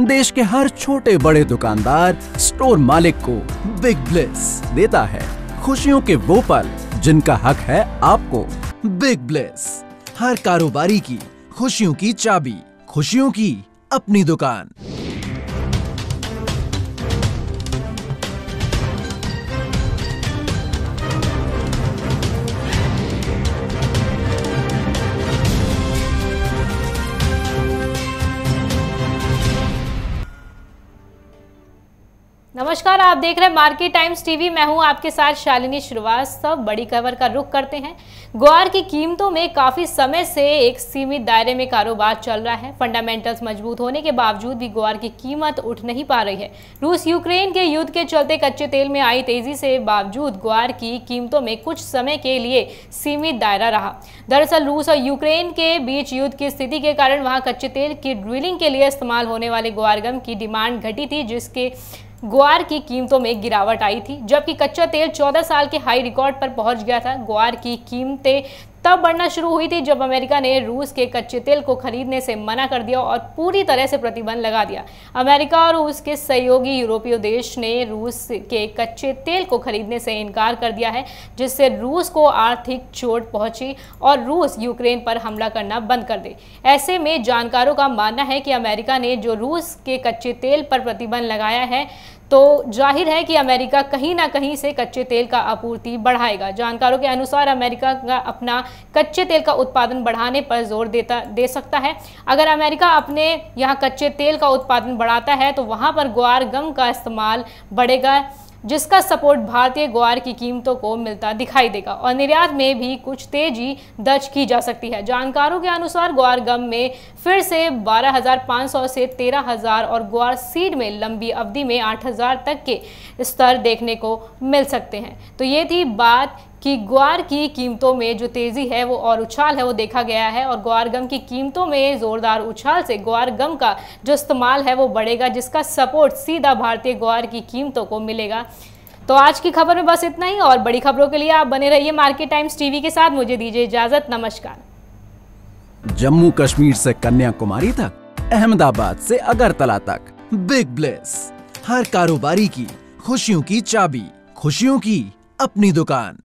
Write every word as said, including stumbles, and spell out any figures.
देश के हर छोटे बड़े दुकानदार स्टोर मालिक को बिग ब्लिस देता है खुशियों के वो पल जिनका हक है आपको। बिग ब्लिस, हर कारोबारी की खुशियों की चाबी, खुशियों की अपनी दुकान। नमस्कार, आप देख रहे हैं मार्केट टाइम्स टीवी। मैं हूं आपके साथ शालिनी श्रीवास्तव। बड़ी खबर का रुख करते हैं। ग्वार की कीमतों में काफ़ी समय से एक सीमित दायरे में कारोबार चल रहा है। फंडामेंटल्स मजबूत होने के बावजूद भी ग्वार की कीमत उठ नहीं पा रही है। रूस यूक्रेन के युद्ध के चलते कच्चे तेल में आई तेजी से बावजूद ग्वार की कीमतों में कुछ समय के लिए सीमित दायरा रहा। दरअसल रूस और यूक्रेन के बीच युद्ध की स्थिति के कारण वहाँ कच्चे तेल की ड्रिलिंग के लिए इस्तेमाल होने वाले ग्वारगम की डिमांड घटी थी, जिसके ग्वार की कीमतों में गिरावट आई थी। जबकि कच्चा तेल चौदह साल के हाई रिकॉर्ड पर पहुंच गया था। ग्वार की कीमतें तब बढ़ना शुरू हुई थी जब अमेरिका ने रूस के कच्चे तेल को खरीदने से मना कर दिया और पूरी तरह से प्रतिबंध लगा दिया। अमेरिका और उसके सहयोगी यूरोपीय देश ने रूस के कच्चे तेल को खरीदने से इनकार कर दिया है, जिससे रूस को आर्थिक चोट पहुंची और रूस यूक्रेन पर हमला करना बंद कर दे। ऐसे में जानकारों का मानना है कि अमेरिका ने जो रूस के कच्चे तेल पर प्रतिबंध लगाया है, तो जाहिर है कि अमेरिका कहीं ना कहीं से कच्चे तेल का आपूर्ति बढ़ाएगा। जानकारों के अनुसार अमेरिका का अपना कच्चे तेल का उत्पादन बढ़ाने पर जोर देता दे सकता है। अगर अमेरिका अपने यहाँ कच्चे तेल का उत्पादन बढ़ाता है तो वहाँ पर ग्वार गम का इस्तेमाल बढ़ेगा, जिसका सपोर्ट भारतीय ग्वार की कीमतों को मिलता दिखाई देगा और निर्यात में भी कुछ तेजी दर्ज की जा सकती है। जानकारों के अनुसार ग्वार गम में फिर से बारह हज़ार पाँच सौ से तेरह हज़ार और ग्वार सीड में लंबी अवधि में आठ हज़ार तक के स्तर देखने को मिल सकते हैं। तो ये थी बात कि ग्वार की कीमतों में जो तेज़ी है वो और उछाल है वो देखा गया है और ग्वार गम की कीमतों में ज़ोरदार उछाल से ग्वार गम का जो इस्तेमाल है वो बढ़ेगा, जिसका सपोर्ट सीधा भारतीय ग्वार की कीमतों को मिलेगा। तो आज की खबर में बस इतना ही और बड़ी खबरों के लिए आप बने रहिए मार्केट टाइम्स टीवी के साथ। मुझे दीजिए इजाज़त, नमस्कार। जम्मू कश्मीर से कन्याकुमारी तक, अहमदाबाद से अगरतला तक, बिग ब्लिस, हर कारोबारी की खुशियों की चाबी, खुशियों की अपनी दुकान।